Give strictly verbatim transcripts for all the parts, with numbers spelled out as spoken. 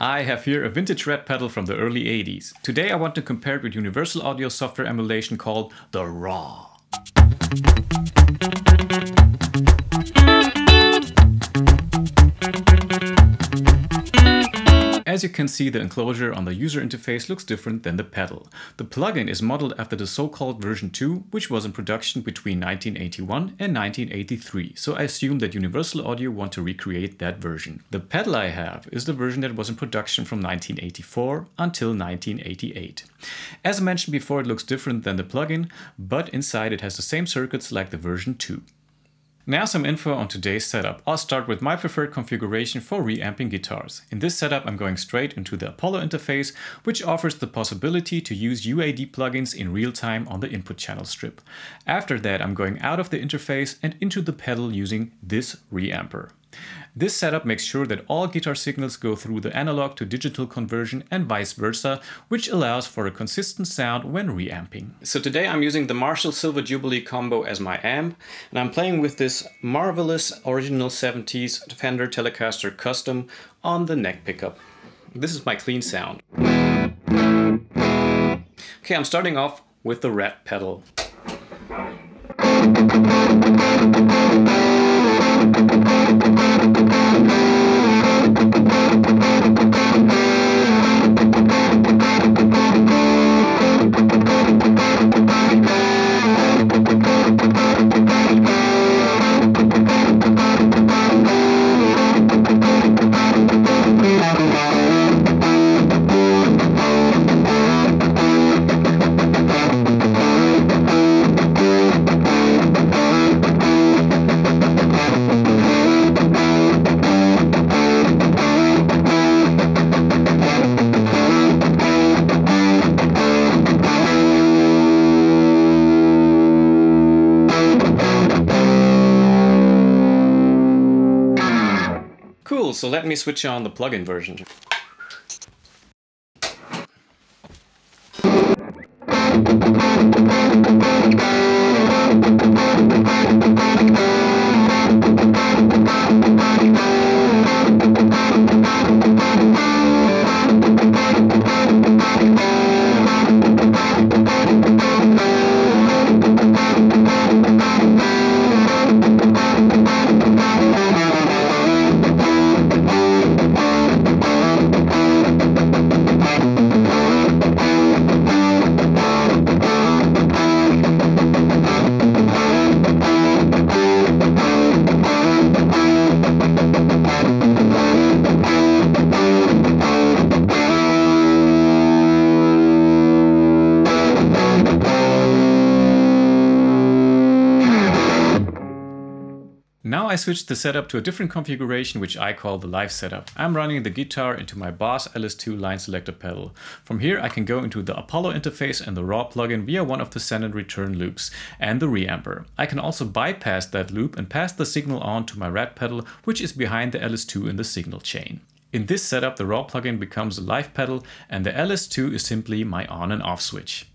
I have here a vintage rat pedal from the early eighties. Today I want to compare it with Universal Audio software emulation called the RAW. As you can see, the enclosure on the user interface looks different than the pedal. The plugin is modeled after the so-called version two, which was in production between nineteen eighty-one and nineteen eighty-three, so I assume that Universal Audio want to recreate that version. The pedal I have is the version that was in production from nineteen eighty-four until nineteen eighty-eight. As I mentioned before, it looks different than the plugin, but inside it has the same circuits like the version two. Now some info on today's setup. I'll start with my preferred configuration for reamping guitars. In this setup I'm going straight into the Apollo interface, which offers the possibility to use U A D plugins in real time on the input channel strip. After that I'm going out of the interface and into the pedal using this reamper. This setup makes sure that all guitar signals go through the analog to digital conversion and vice versa, which allows for a consistent sound when reamping. So today I'm using the Marshall Silver Jubilee Combo as my amp, and I'm playing with this marvelous original seventies Fender Telecaster Custom on the neck pickup. This is my clean sound. Okay, I'm starting off with the rat pedal. Cool, so let me switch on the plug-in version. Now I switched the setup to a different configuration, which I call the live setup. I'm running the guitar into my Boss L S two line selector pedal. From here I can go into the Apollo interface and the RAW plugin via one of the send and return loops and the reamper. I can also bypass that loop and pass the signal on to my rat pedal, which is behind the L S two in the signal chain. In this setup the RAW plugin becomes a live pedal and the L S two is simply my on and off switch.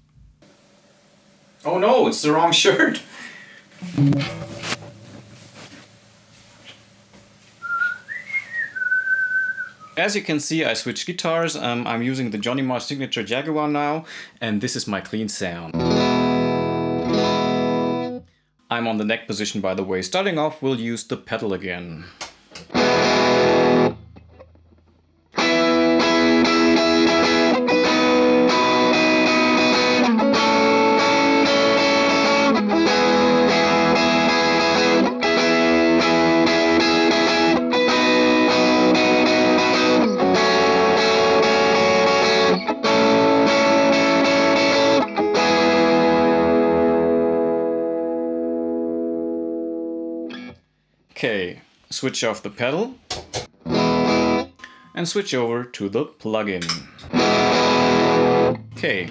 Oh no, it's the wrong shirt! As you can see, I switched guitars. Um, I'm using the Johnny Marr Signature Jaguar now, and this is my clean sound. I'm on the neck position, by the way. Starting off, we'll use the pedal again. Okay, switch off the pedal and switch over to the plugin. Okay.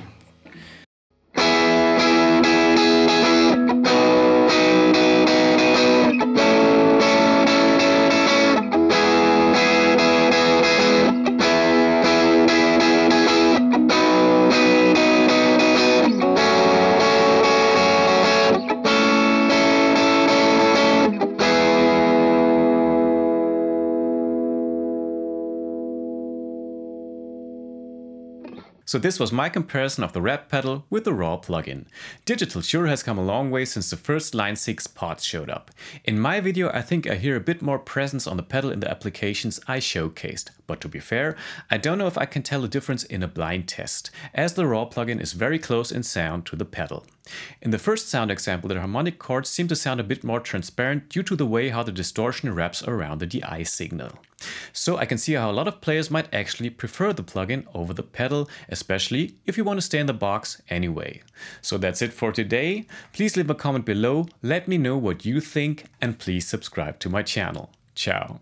So this was my comparison of the RAT pedal with the RAW plugin. Digital sure has come a long way since the first Line six pods showed up. In my video I think I hear a bit more presence on the pedal in the applications I showcased, but to be fair, I don't know if I can tell a difference in a blind test, as the RAW plugin is very close in sound to the pedal. In the first sound example, the harmonic chords seem to sound a bit more transparent due to the way how the distortion wraps around the D I signal. So I can see how a lot of players might actually prefer the plugin over the pedal, especially if you want to stay in the box anyway. So that's it for today. Please leave a comment below, let me know what you think, and please subscribe to my channel. Ciao!